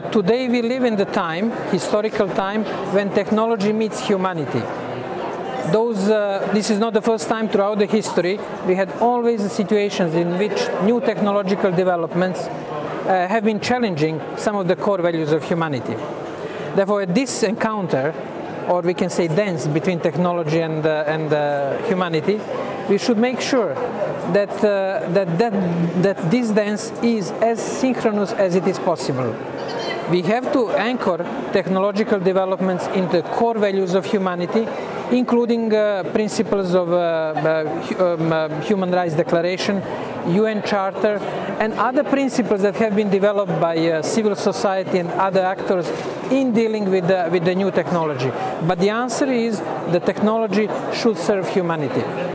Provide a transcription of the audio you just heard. Today we live in the time, historical time, when technology meets humanity. This is not the first time throughout the history. We had always situations in which new technological developments have been challenging some of the core values of humanity. Therefore, this encounter, or we can say dance between technology and humanity, we should make sure that this dance is as synchronous as it is possible. We have to anchor technological developments in the core values of humanity, including principles of Human Rights Declaration, UN Charter, and other principles that have been developed by civil society and other actors in dealing with the new technology. But the answer is the technology should serve humanity.